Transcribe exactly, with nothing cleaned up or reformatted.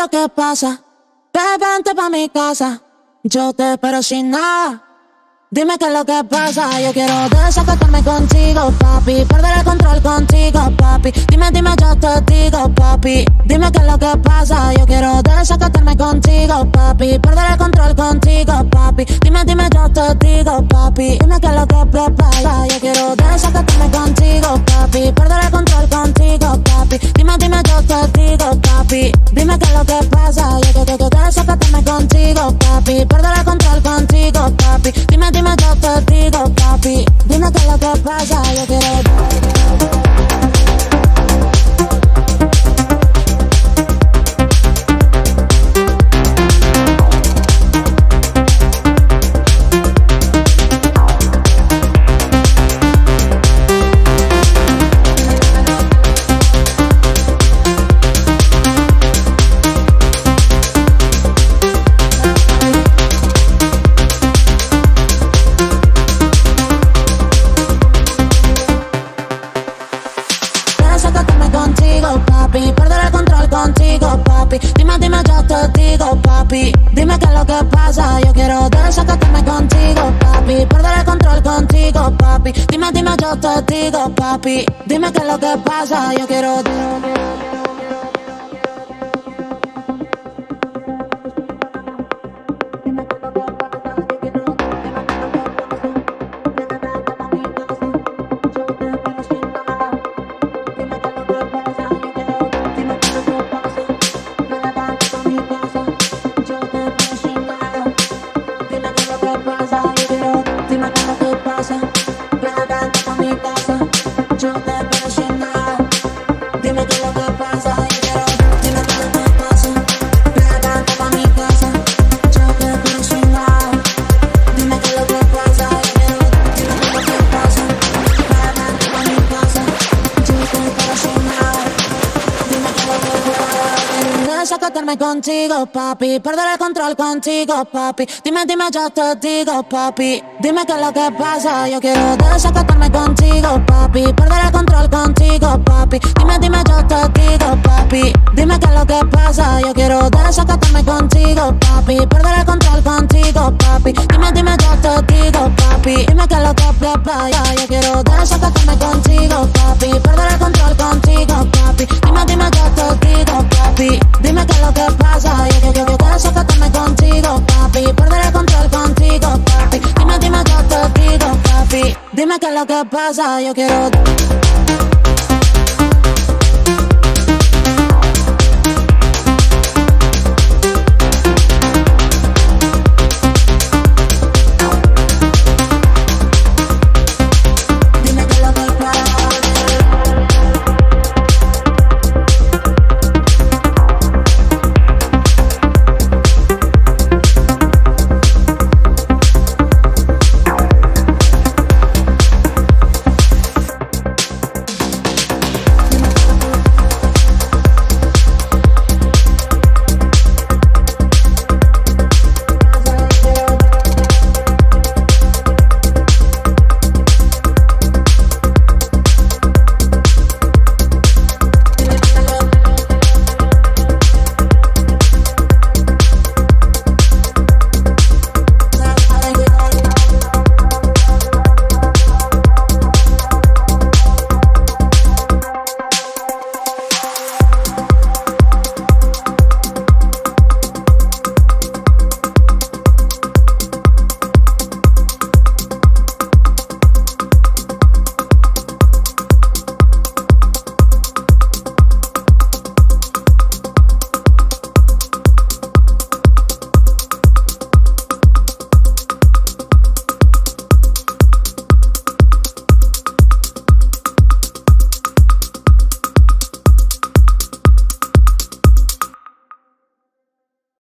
lo que pasa. Te vente pa' mi casa. Yo te espero sin nada. Dime qué es lo que pasa. Yo quiero desacatarme contigo, papi. Perder el control contigo, papi. Dime, dime, yo te digo, papi. Dime qué es lo que pasa. Yo quiero desacatarme contigo, papi. Perder el control contigo, papi. Dime, dime, yo te digo, papi. Dime qué es lo que pasa. Yo quiero desacatarme contigo, papi. Perder el control contigo, papi. Dime, dime, yo te digo, papi. Dime qué es lo que pasa. Yo quiero desacatarme contigo, papi. Perder el control contigo, papi. Dime, dime, yo te digo, papi. Dime qué es lo que pasa. Yo quiero. Papi, perder el control contigo, papi. Dime, dime, yo te digo, papi. Dime qué es lo que pasa. Yo quiero desacatarme contigo, papi. Perder el control contigo, papi. Dime, dime, yo te digo, papi. Dime qué es lo que pasa. Yo quiero. Desacatarme contigo, papi. Perder el control contigo, papi. Dime, dime, yo te digo, papi. Dime qué es lo que pasa. Yo quiero desacatarme contigo, papi. Perder el control contigo, papi. Dime, dime, yo te digo, papi. Dime qué es lo que pasa. Yo quiero desacatarme contigo, papi. Perder el control contigo, papi. Dime, dime, yo te digo, papi. Dime qué es lo que pasa. Yo quiero desacatarme contigo, papi. Perder el control contigo, papi. Dime, dime, yo te digo, papi. Dime ¿qué es lo que pasa? Yo quiero desacatarme contigo, papi. Perder el control contigo, papi. Dime, dime, yo te digo, papi. Dime qué es lo que pasa. Yo quiero.